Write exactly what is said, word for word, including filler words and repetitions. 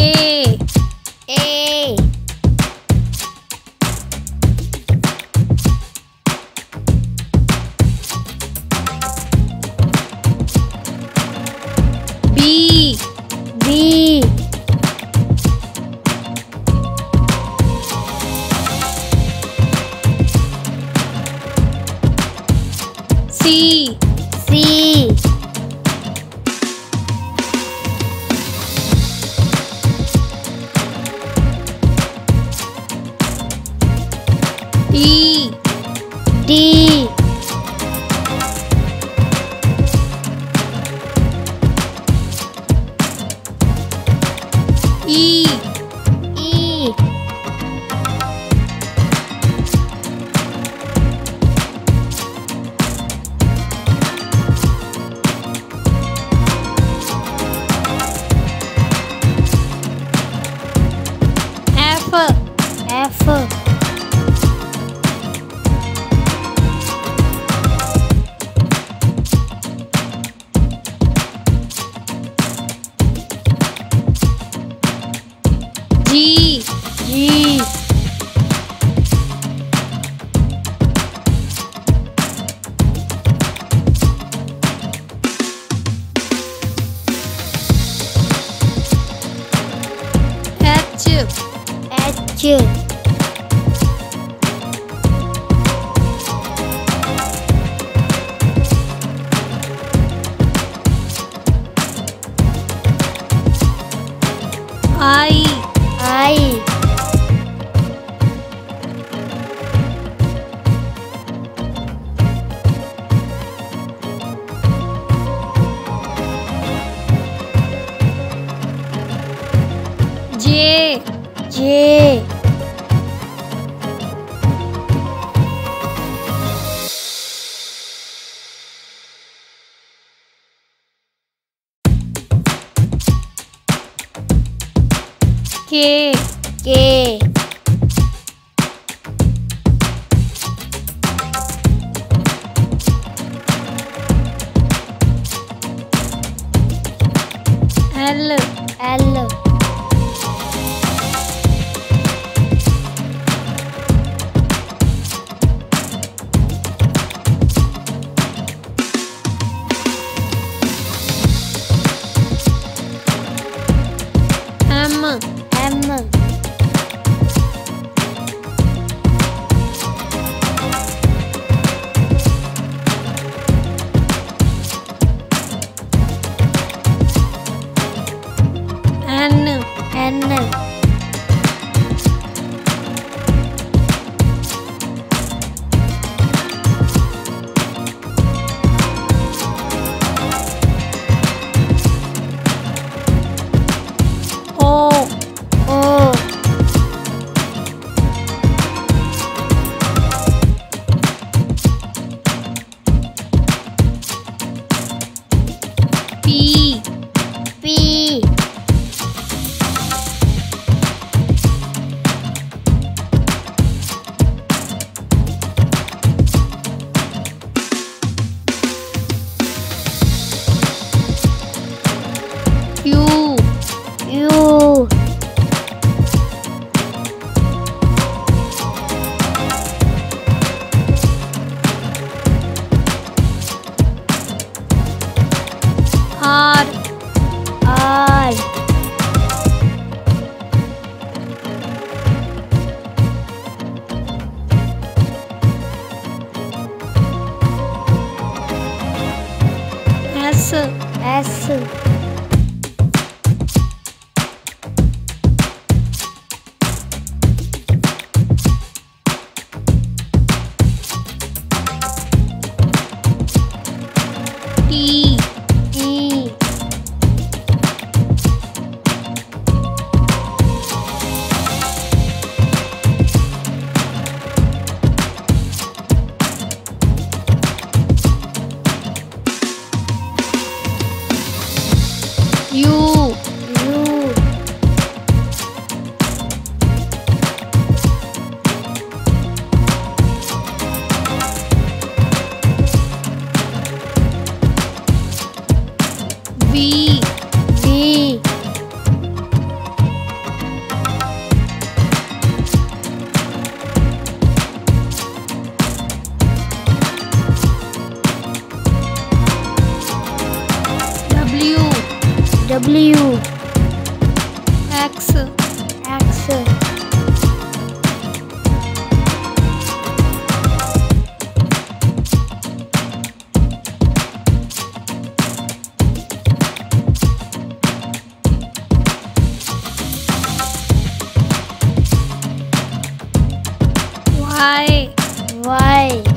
E A B B C C D D E E F F G G H H I I J J K K L L M M N N P P Q Q R R S S T ไวไว